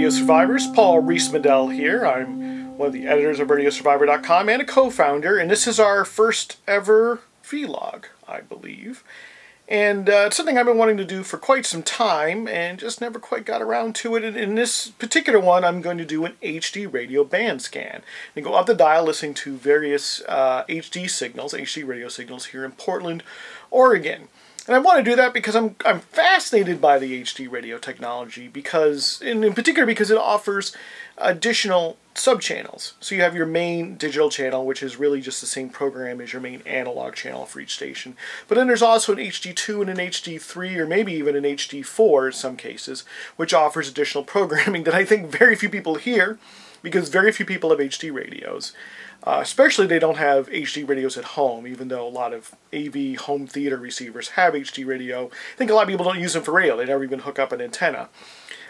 Radio Survivors, Paul Rees-Medel here. I'm one of the editors of radiosurvivor.com and a co-founder, and this is our first ever vlog, I believe. And it's something I've been wanting to do for quite some time and just never quite got around to it. And in this particular one, I'm going to do an HD radio band scan and go up the dial listening to various HD radio signals here in Portland, Oregon. And I want to do that because I'm fascinated by the HD radio technology, because, in particular, because it offers additional subchannels. So you have your main digital channel, which is really just the same program as your main analog channel for each station. But then there's also an HD2 and an HD3, or maybe even an HD4 in some cases, which offers additional programming that I think very few people hear, because very few people have HD radios. Especially they don't have HD radios at home, even though a lot of AV home theater receivers have HD radio. I think a lot of people don't use them for radio. They never even hook up an antenna.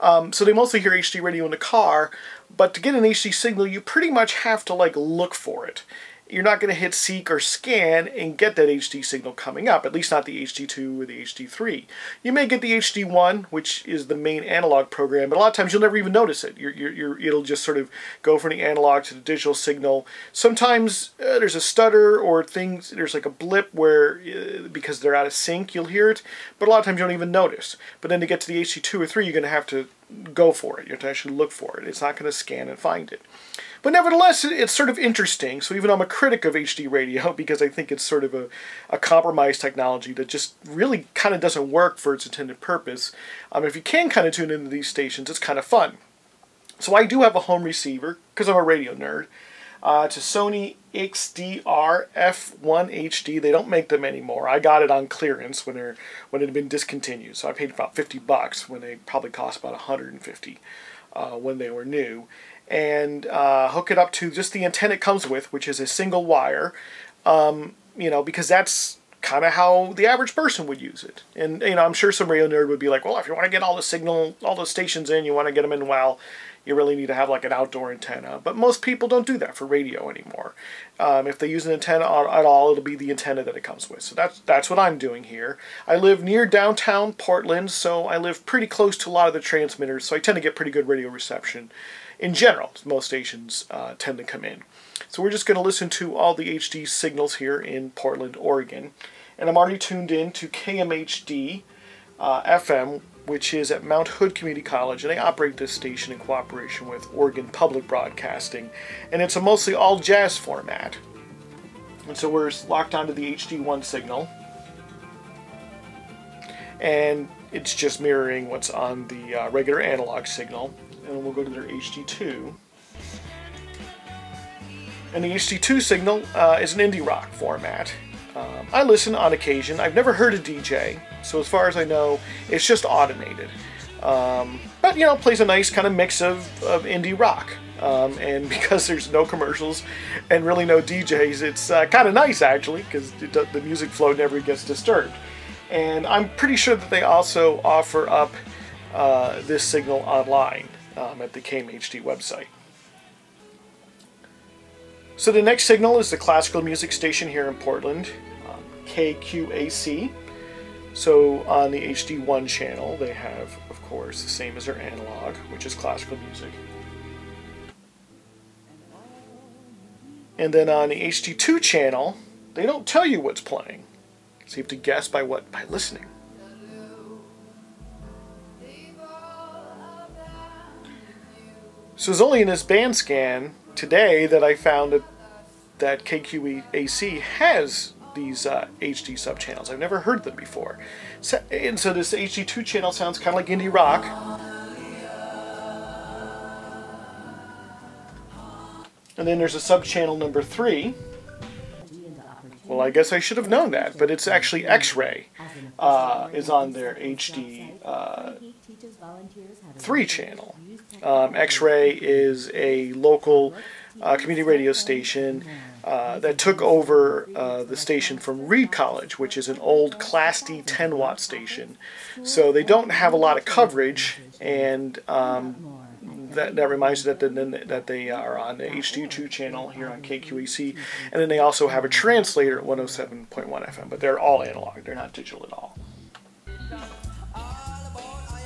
So they mostly hear HD radio in the car, but to get an HD signal, you pretty much have to look for it. You're not going to hit seek or scan and get that HD signal coming up, at least not the HD2 or the HD3. You may get the HD1, which is the main analog program, but a lot of times you'll never even notice it. It'll just sort of go from the analog to the digital signal. Sometimes there's a stutter or things, there's like a blip where, because they're out of sync, you'll hear it, but a lot of times you don't even notice. But then to get to the HD2 or 3, you're going to have to go for it. You have to actually look for it. It's not going to scan and find it. But nevertheless, it's sort of interesting. So even though I'm a critic of HD radio, because I think it's sort of a compromised technology that just really kind of doesn't work for its intended purpose, if you can kind of tune into these stations, it's kind of fun. So I do have a home receiver, because I'm a radio nerd. It's a Sony XDR-F1 HD. They don't make them anymore. I got it on clearance when it had been discontinued. So I paid about $50 when they probably cost about $150 when they were new. And hook it up to just the antenna it comes with, which is a single wire, you know, because that's kind of how the average person would use it. And, you know, I'm sure some radio nerd would be like, well, if you want to get all the signal, all those stations in, you want to get them in well, you really need to have like an outdoor antenna. But most people don't do that for radio anymore. If they use an antenna at all, it'll be the antenna that it comes with. So that's what I'm doing here. I live near downtown Portland, so I live pretty close to a lot of the transmitters, so I tend to get pretty good radio reception. In general, most stations tend to come in. So we're just going to listen to all the HD signals here in Portland, Oregon. And I'm already tuned in to KMHD-FM, which is at Mount Hood Community College. And they operate this station in cooperation with Oregon Public Broadcasting. And it's a mostly all jazz format. And so we're locked onto the HD1 signal. And it's just mirroring what's on the regular analog signal. And we'll go to their HD2. And the HD2 signal is an indie rock format. I listen on occasion. I've never heard a DJ, so as far as I know, it's just automated. But, you know, it plays a nice kind of mix of indie rock. And because there's no commercials and really no DJs, it's kind of nice, actually, because the music flow never gets disturbed. And I'm pretty sure that they also offer up this signal online. At the KMHD website. So the next signal is the classical music station here in Portland, KQAC. So on the HD1 channel they have, of course, the same as their analog, which is classical music. And then on the HD2 channel, they don't tell you what's playing. So you have to guess by what? By listening. So it's only in this band scan today that I found that KQAC has these HD subchannels. I've never heard them before. So this HD2 channel sounds kind of like indie rock. And then there's a subchannel number 3. Well, I guess I should have known that, but it's actually X-Ray is on their HD 3 channel. X-Ray is a local community radio station that took over the station from Reed College, which is an old Class D 10-watt station. So they don't have a lot of coverage, and that reminds you that they are on the HD2 channel here on KQAC, and then they also have a translator at 107.1 FM, but they're all analog. They're not digital at all.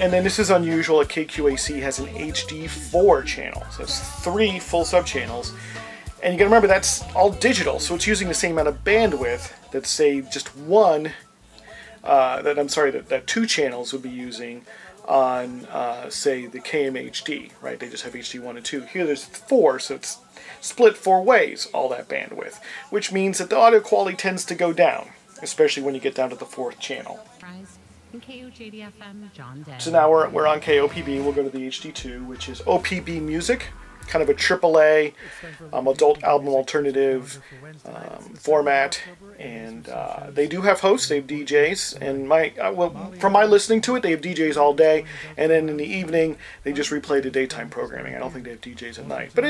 And then this is unusual, KQAC has an HD4 channel, so it's 3 full sub-channels. And you gotta remember, that's all digital, so it's using the same amount of bandwidth that, say, just one, that 2 channels would be using on, say, the KMHD, right? They just have HD1 and 2. Here there's 4, so it's split 4 ways, all that bandwidth, which means that the audio quality tends to go down, especially when you get down to the 4th channel. So now we're on KOPB, we'll go to the HD2, which is OPB Music, kind of a AAA adult album alternative format, and they do have hosts, they have DJs, and from my listening to it, they have DJs all day, and then in the evening they just replay the daytime programming. I don't think they have DJs at night, but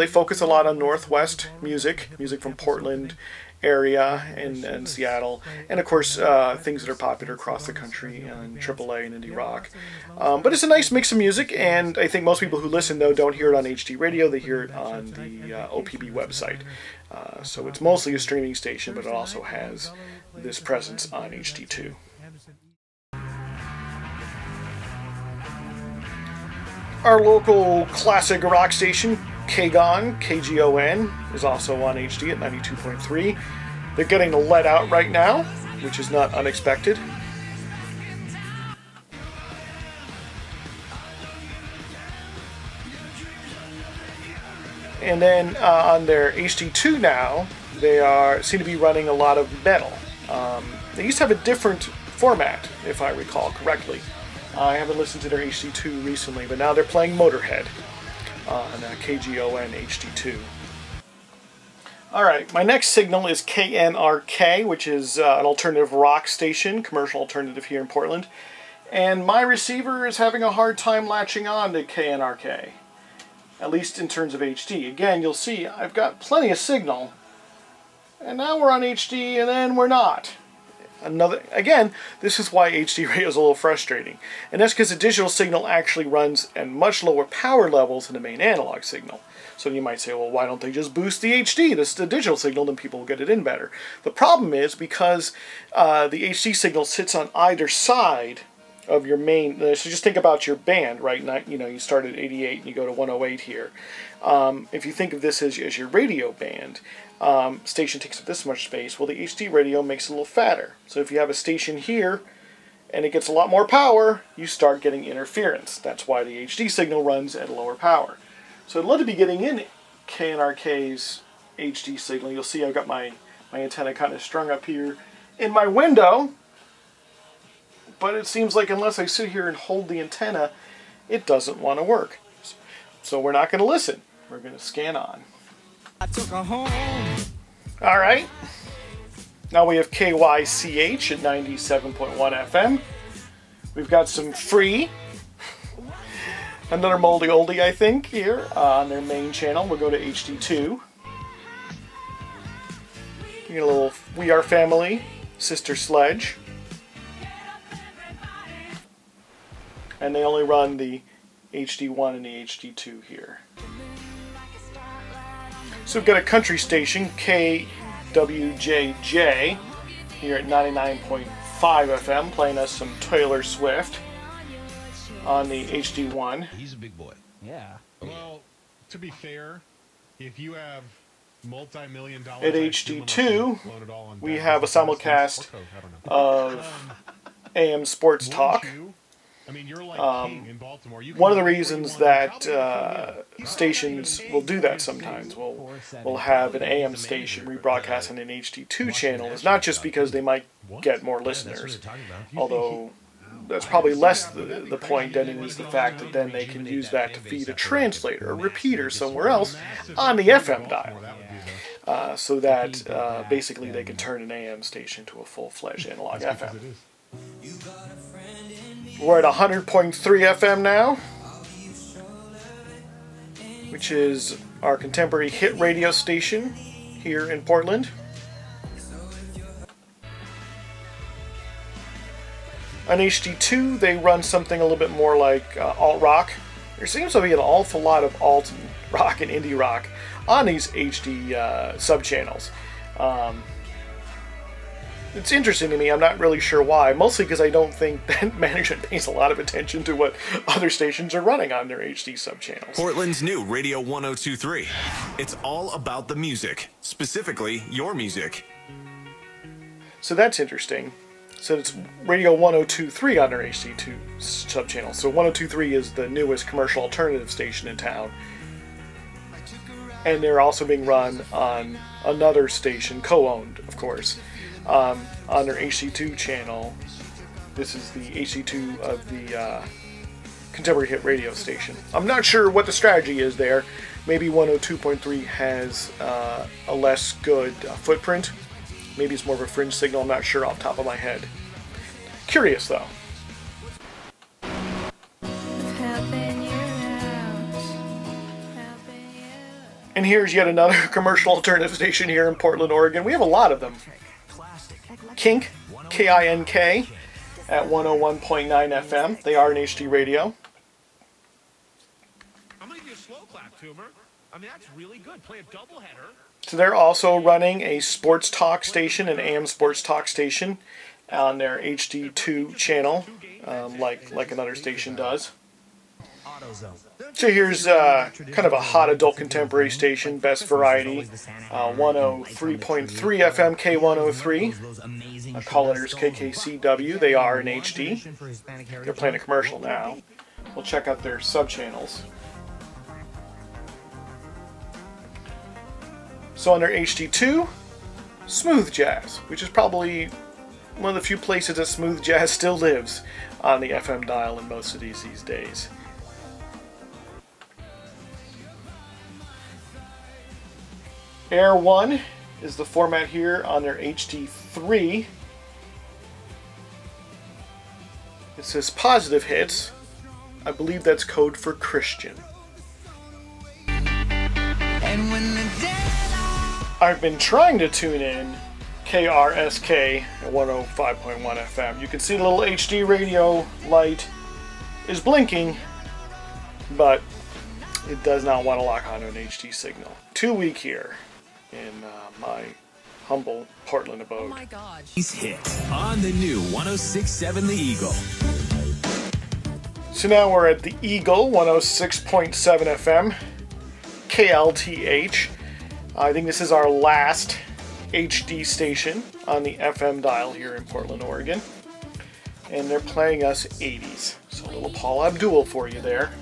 they focus a lot on Northwest music from Portland area and Seattle, and of course things that are popular across the country on AAA and indie rock. But it's a nice mix of music, and I think most people who listen though don't hear it on HD radio, they hear it on the OPB website. So it's mostly a streaming station, but it also has this presence on HD2. Our local classic rock station, KGON, is also on HD at 92.3. They're getting the lead out right now, which is not unexpected. And then on their HD2 now, they seem to be running a lot of metal. They used to have a different format, if I recall correctly. I haven't listened to their HD2 recently, but now they're playing Motorhead on KGON HD2. Alright, my next signal is KNRK, which is an alternative rock station, commercial alternative here in Portland. And my receiver is having a hard time latching on to KNRK, at least in terms of HD. Again, you'll see I've got plenty of signal, and now we're on HD, and then we're not. Again, this is why HD radio is a little frustrating, and that's because the digital signal actually runs at much lower power levels than the main analog signal. So you might say, well, why don't they just boost the HD, this is the digital signal, then people will get it in better. The problem is because the HD signal sits on either side of your main, so just think about your band, right? Not, you know, you start at 88 and you go to 108 here. If you think of this as your radio band, station takes up this much space. Well, the HD radio makes it a little fatter. So if you have a station here and it gets a lot more power, you start getting interference. That's why the HD signal runs at lower power. So I'd love to be getting in KNRK's HD signal. You'll see I've got my antenna kind of strung up here in my window. But it seems like unless I sit here and hold the antenna, it doesn't want to work. So we're not going to listen. We're going to scan on. I took her home. All right. Now we have KYCH at 97.1 FM. We've got some free. Another moldy oldie, I think, here on their main channel. We'll go to HD2. We get a little We Are Family, Sister Sledge. And they only run the HD1 and the HD2 here. So we've got a country station, KWJJ, here at 99.5 FM, playing us some Taylor Swift on the HD1. He's a big boy. Yeah. Well, to be fair, if you have multi-million dollars at HD2, we have a simulcast of AM Sports Talk. I mean, you're like King in Baltimore. You one of the reasons that stations will do that sometimes, will have an AM station rebroadcast on an HD2 channel, is not just because they might get more listeners, although that's probably less the point than it is the fact that then they can use that to feed a translator or repeater somewhere else on the FM dial. So that basically they can turn an AM station to a full-fledged analog FM. We're at 100.3 FM now, which is our contemporary hit radio station here in Portland. On HD2, they run something a little bit more like alt-rock. There seems to be an awful lot of alt-rock and indie-rock on these HD sub-channels. It's interesting to me. I'm not really sure why. Mostly because I don't think that management pays a lot of attention to what other stations are running on their HD subchannels. Portland's new Radio 102.3. It's all about the music, specifically your music. So that's interesting. So it's Radio 102.3 on their HD2 subchannel. So 102.3 is the newest commercial alternative station in town. And they're also being run on another station, co-owned, of course, on their HD2 channel. This is the HD2 of the Contemporary Hit Radio station. I'm not sure what the strategy is there. Maybe 102.3 has a less good footprint. Maybe it's more of a fringe signal. I'm not sure off the top of my head. Curious, though. And here's yet another commercial alternative station here in Portland, Oregon. We have a lot of them. KINK, K-I-N-K, at 101.9 FM. They are an HD radio. I'm going to do a slow clap, Toomer. I mean, that's really good. Play a doubleheader. So they're also running a sports talk station, an AM sports talk station, on their HD2 channel, like another station does. So here's kind of a hot adult contemporary station, Best Variety, 103.3 FM K103. My call-letters KKCW. They are in HD. They're playing a commercial now. We'll check out their sub-channels. So under HD2, smooth jazz, which is probably one of the few places that smooth jazz still lives on the FM dial in most cities these days. Air 1 is the format here on their HD3. It says positive hits. I believe that's code for Christian. And when the I've been trying to tune in KRSK at 105.1 FM. You can see the little HD radio light is blinking, but it does not want to lock onto an HD signal. Too weak here in my humble Portland abode. Oh my God. He's hit on the new 106.7 The Eagle. So now we're at The Eagle, 106.7 FM, KLTH. I think this is our last HD station on the FM dial here in Portland, Oregon. And they're playing us 80s. So a little Paul Abdul for you there.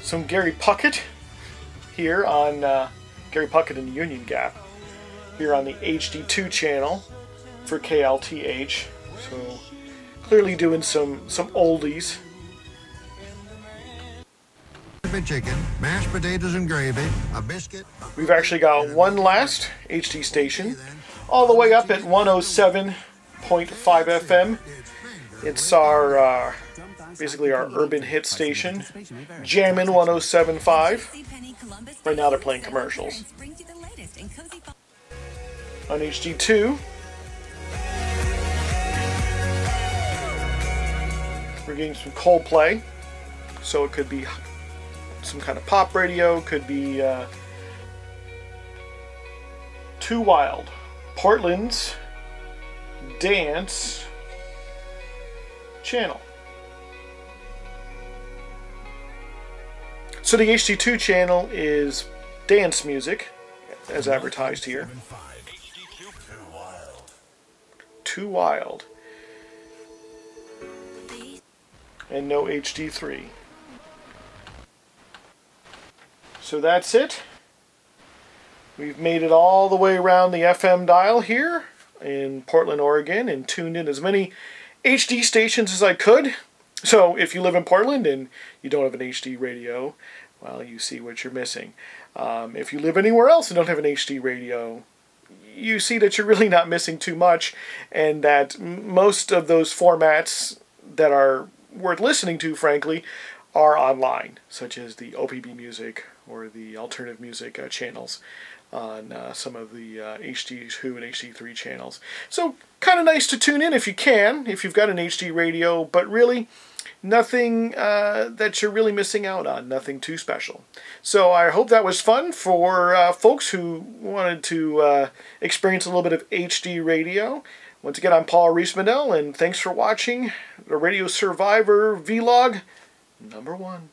Some Gary Puckett here on Gary Puckett and the Union Gap here on the HD2 channel for KLTH. So clearly doing some oldies. Chicken, mashed potatoes and gravy, a biscuit. We've actually got one last HD station all the way up at 107.5 FM. It's our basically our urban hit station, Jammin 1075. Right now they're playing commercials. On HD2, we're getting some Coldplay, so it could be some kind of pop radio, could be Too Wild, Portland's Dance Channel. So the HD2 channel is dance music, as advertised here. Too Wild. And no HD3. So that's it. We've made it all the way around the FM dial here in Portland, Oregon, and tuned in as many HD stations as I could. So if you live in Portland and you don't have an HD radio, well, you see what you're missing. If you live anywhere else and don't have an HD radio, you see that you're really not missing too much, and that most of those formats that are worth listening to, frankly, are online, such as the OPB music or the alternative music channels on some of the HD2 and HD3 channels. So kind of nice to tune in if you can, if you've got an HD radio, but really nothing that you're really missing out on, nothing too special. So I hope that was fun for folks who wanted to experience a little bit of HD radio. Once again, I'm Paul Rees-Medel, and thanks for watching the Radio Survivor Vlog number 1.